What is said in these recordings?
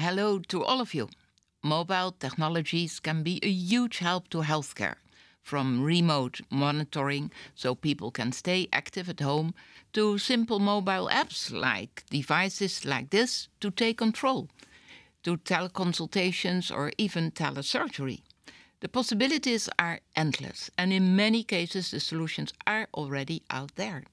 Hello to all of you. Mobile technologies can be a huge help to healthcare, from remote monitoring so people can stay active at home to simple mobile apps like devices like this to take control, to teleconsultations or even telesurgery. The possibilities are endless, and in many cases the solutions are already out there.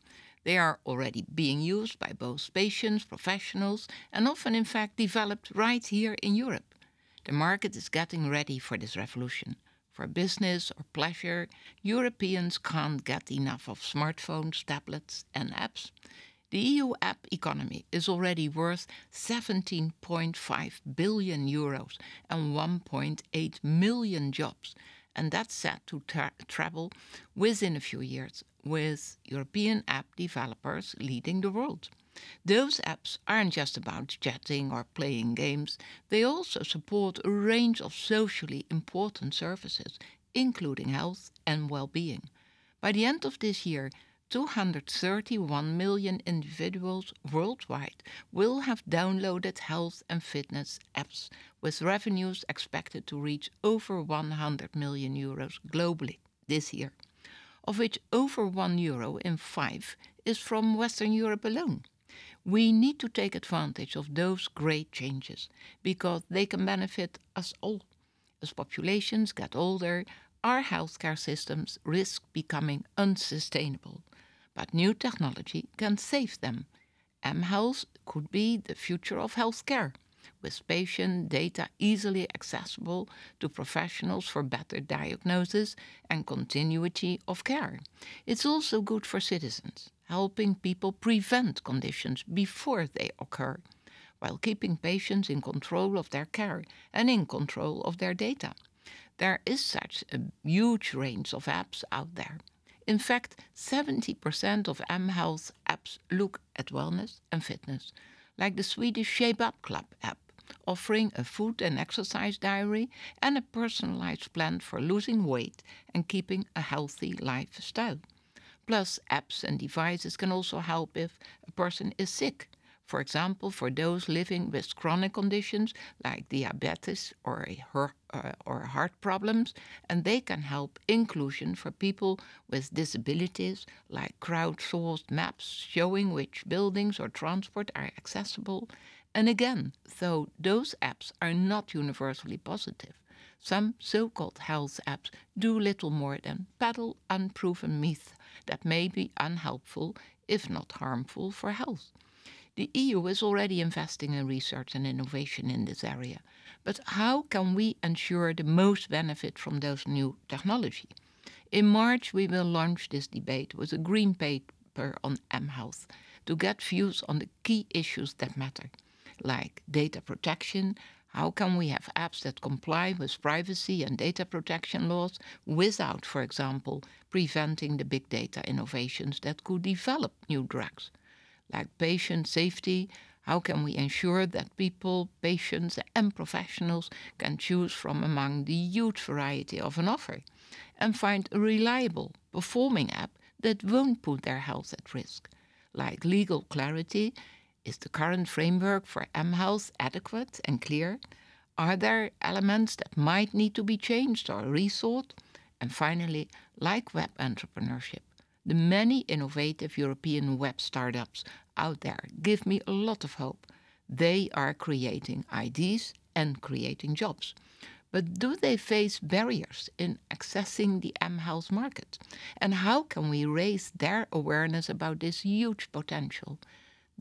They are already being used by both patients, professionals, and often in fact developed right here in Europe. The market is getting ready for this revolution. For business or pleasure, Europeans can't get enough of smartphones, tablets and apps. The EU app economy is already worth €17.5 billion and 1.8 million jobs. And that's set to treble within a few years, with European app developers leading the world. Those apps aren't just about chatting or playing games. They also support a range of socially important services, including health and well-being. By the end of this year, 231 million individuals worldwide will have downloaded health and fitness apps, with revenues expected to reach over €100 million globally this year, of which over €1 in 5 is from Western Europe alone. We need to take advantage of those great changes because they can benefit us all. As populations get older, our healthcare systems risk becoming unsustainable. But new technology can save them. mHealth could be the future of healthcare, with patient data easily accessible to professionals for better diagnosis and continuity of care. It's also good for citizens, helping people prevent conditions before they occur, while keeping patients in control of their care and in control of their data. There is such a huge range of apps out there. In fact, 70% of mHealth apps look at wellness and fitness, like the Swedish Shape Up Club app, offering a food and exercise diary and a personalized plan for losing weight and keeping a healthy lifestyle. Plus, apps and devices can also help if a person is sick, for example, for those living with chronic conditions like diabetes or heart problems, and they can help inclusion for people with disabilities, like crowdsourced maps showing which buildings or transport are accessible. And again, though those apps are not universally positive, some so-called health apps do little more than peddle unproven myths that may be unhelpful, if not harmful, for health. The EU is already investing in research and innovation in this area. But how can we ensure the most benefit from those new technology? In March, we will launch this debate with a green paper on mHealth to get views on the key issues that matter, like data protection. How can we have apps that comply with privacy and data protection laws without, for example, preventing the big data innovations that could develop new drugs? Like patient safety, how can we ensure that people, patients and professionals can choose from among the huge variety of an offer and find a reliable, performing app that won't put their health at risk? Like legal clarity, is the current framework for mHealth adequate and clear? Are there elements that might need to be changed or rethought? And finally, like web entrepreneurship, the many innovative European web startups out there give me a lot of hope. They are creating ideas and creating jobs. But do they face barriers in accessing the mHealth market? And how can we raise their awareness about this huge potential?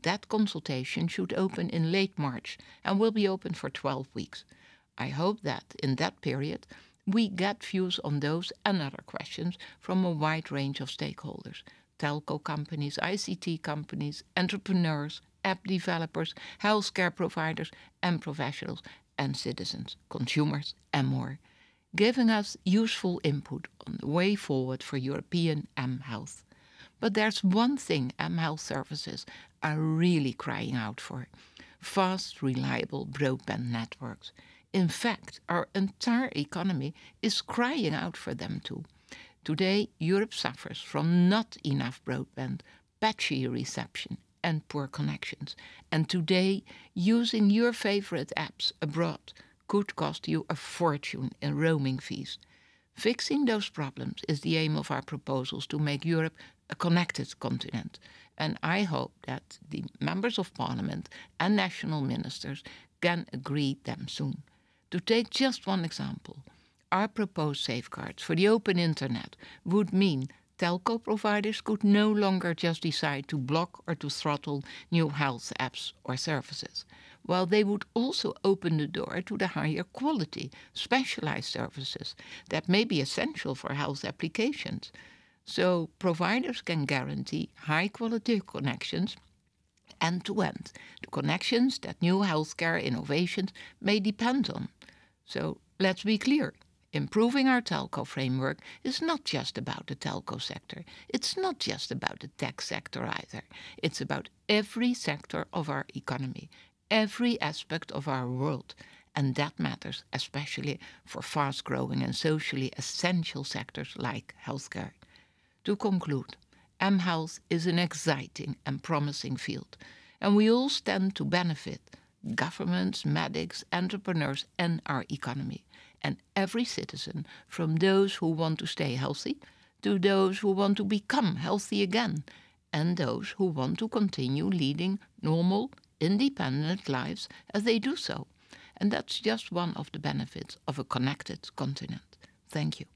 That consultation should open in late March and will be open for 12 weeks. I hope that in that period we get views on those and other questions from a wide range of stakeholders: telco companies, ICT companies, entrepreneurs, app developers, healthcare providers and professionals, and citizens, consumers and more, giving us useful input on the way forward for European mHealth. But there's one thing mHealth services are really crying out for: fast, reliable broadband networks. In fact, our entire economy is crying out for them too. Today, Europe suffers from not enough broadband, patchy reception and poor connections. And today, using your favorite apps abroad could cost you a fortune in roaming fees. Fixing those problems is the aim of our proposals to make Europe a connected continent. And I hope that the members of parliament and national ministers can agree them soon. To take just one example, our proposed safeguards for the open internet would mean telco providers could no longer just decide to block or to throttle new health apps or services, while they would also open the door to the higher quality, specialized services that may be essential for health applications. So providers can guarantee high-quality connections end-to-end, the connections that new healthcare innovations may depend on. So let's be clear. Improving our telco framework is not just about the telco sector. It's not just about the tech sector either. It's about every sector of our economy, every aspect of our world. And that matters especially for fast-growing and socially essential sectors like healthcare. To conclude, mHealth is an exciting and promising field. And we all stand to benefit, governments, medics, entrepreneurs and our economy. And every citizen, from those who want to stay healthy to those who want to become healthy again, and those who want to continue leading normal, independent lives as they do so. And that's just one of the benefits of a connected continent. Thank you.